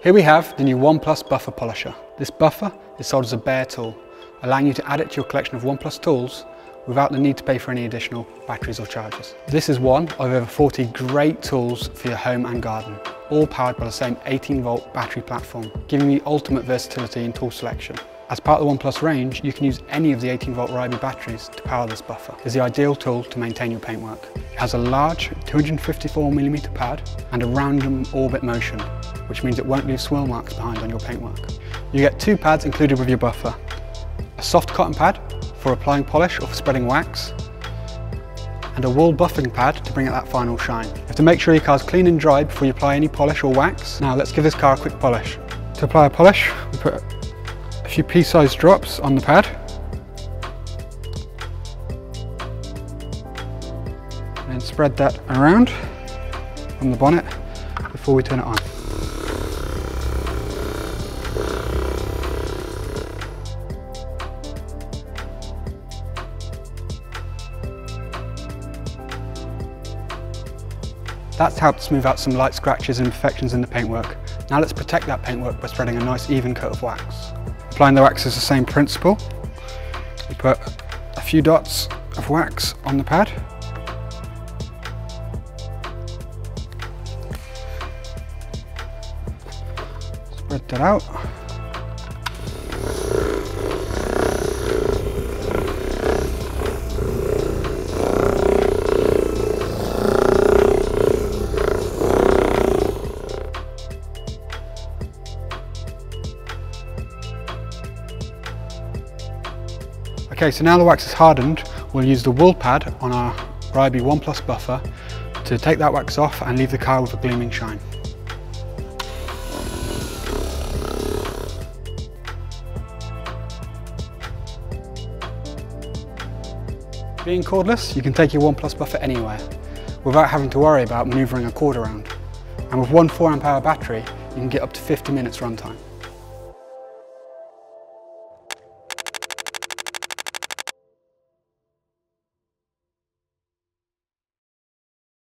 Here we have the new ONE+ buffer polisher. This buffer is sold as a bare tool, allowing you to add it to your collection of ONE+ tools without the need to pay for any additional batteries or chargers. This is one of over 40 great tools for your home and garden, all powered by the same 18-volt battery platform, giving you ultimate versatility in tool selection. As part of the ONE+ range, you can use any of the 18-volt Ryobi batteries to power this buffer. It's the ideal tool to maintain your paintwork. It has a large 254mm pad and a random orbit motion, which means it won't leave swirl marks behind on your paintwork. You get two pads included with your buffer, a soft cotton pad for applying polish or for spreading wax, and a wool buffing pad to bring out that final shine. You have to make sure your car's clean and dry before you apply any polish or wax. Now let's give this car a quick polish. To apply a polish, we put a few pea-sized drops on the pad. And spread that around on the bonnet before we turn it on. That's helped smooth out some light scratches and imperfections in the paintwork. Now let's protect that paintwork by spreading a nice even coat of wax. Applying the wax is the same principle. We put a few dots of wax on the pad. Spread that out. Okay, so now the wax is hardened, we'll use the wool pad on our Ryobi ONE+ buffer to take that wax off and leave the car with a gleaming shine. Being cordless, you can take your ONE+ buffer anywhere without having to worry about manoeuvring a cord around. And with one 4Ah battery, you can get up to 50 minutes runtime.